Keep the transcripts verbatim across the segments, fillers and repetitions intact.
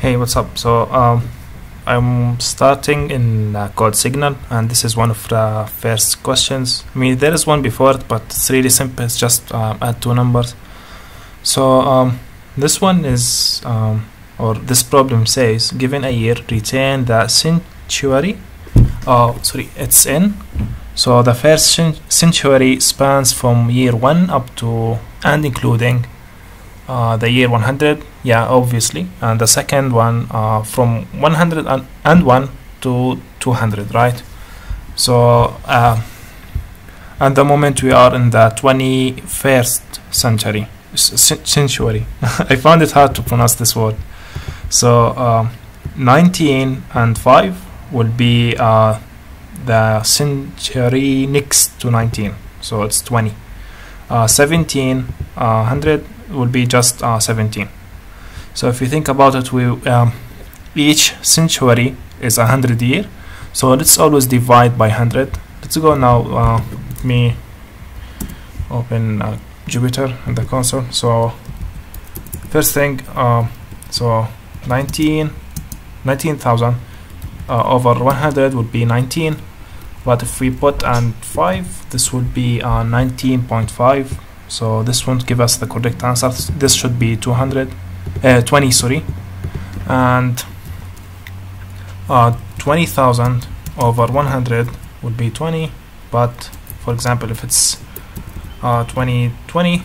Hey, what's up? So um, I'm starting in uh, CodeSignal, and this is one of the first questions. I mean, there is one before it, but it's really simple. It's just um, add two numbers. So um, this one is, um, or this problem says, given a year, return the century. Oh, sorry, it's in. So the first century spans from year one up to and including uh, the year one hundred, yeah, obviously, and the second one uh, from one hundred one to two hundred, right? So uh, at the moment we are in the twenty-first century. Century. I found it hard to pronounce this word. So uh, nineteen and five will be uh, the century next to nineteen, so it's twenty. Uh, seventeen uh, hundred will be just uh, seventeen. So if you think about it, we um, each century is a hundred year. So let's always divide by hundred. Let's go now. Uh, let me open uh, Jupiter in the console. So first thing, uh, so nineteen, nineteen thousand uh, over one hundred would be nineteen. But if we put and five, this would be uh, nineteen point five. So this won't give us the correct answer. This should be two hundred, uh, twenty, sorry. And uh, twenty thousand over one hundred would be twenty. But for example, if it's uh, twenty twenty,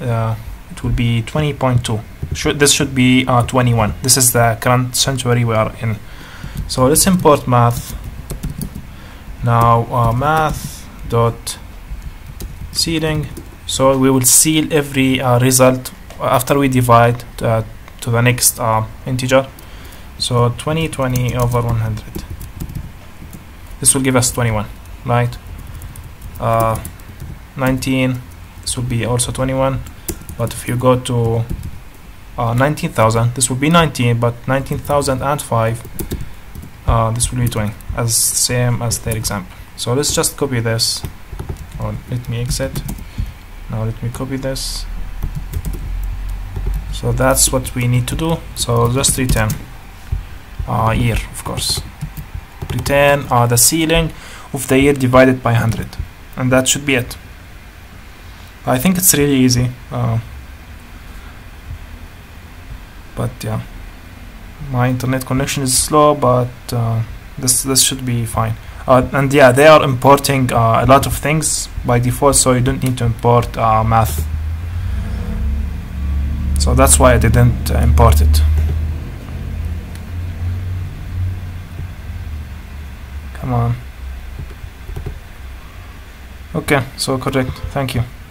uh, it would be twenty point two. Should, this should be uh, twenty-one. This is the current century we are in. So let's import math. Now uh, math dot sealing, so we will seal every uh, result after we divide uh, to the next uh, integer. So twenty twenty over one hundred, this will give us twenty-one, right? uh, nineteen, this will be also twenty-one, but if you go to uh, nineteen thousand, this will be nineteen, but nineteen thousand and five, Uh, this will be twenty, as same as their example. So let's just copy this, or let me exit. Now let me copy this. So that's what we need to do. So just return uh, year, of course, return uh, the ceiling of the year divided by one hundred, and that should be it. I think it's really easy, uh, but yeah, my internet connection is slow, but uh, this this should be fine. Uh, and yeah, they are importing uh, a lot of things by default, so you don't need to import uh, math. So that's why I didn't uh, import it. Come on. Okay, so correct. Thank you.